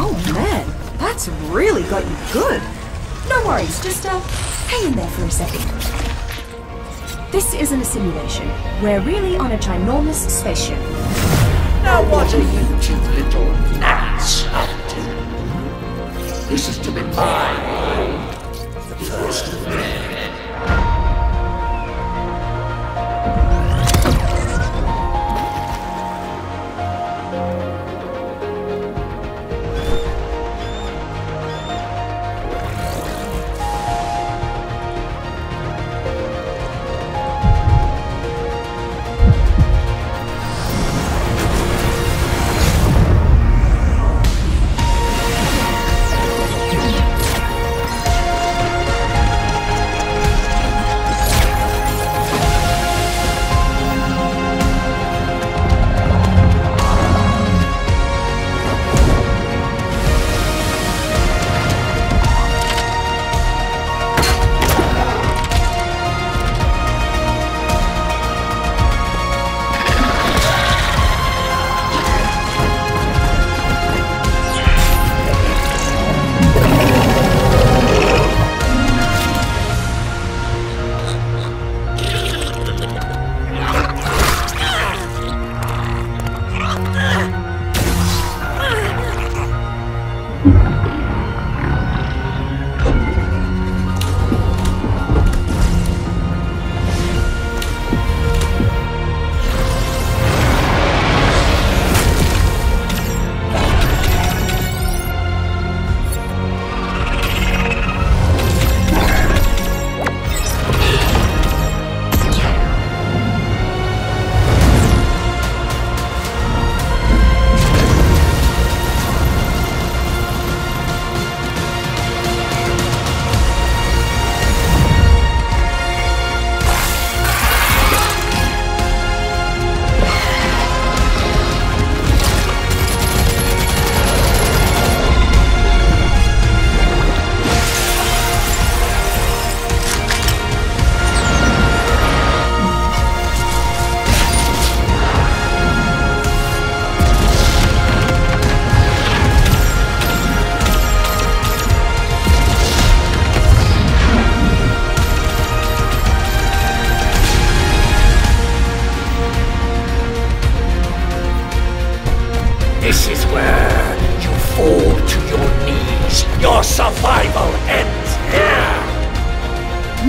Oh man, that's really got you good. No worries, just hang in there for a second. This isn't a simulation. We're really on a ginormous spaceship. Now what are you two little gnats up to? This is to be my world. The first of many.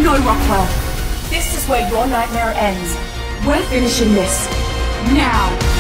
No, Rockwell. This is where your nightmare ends. We're finishing this. Now.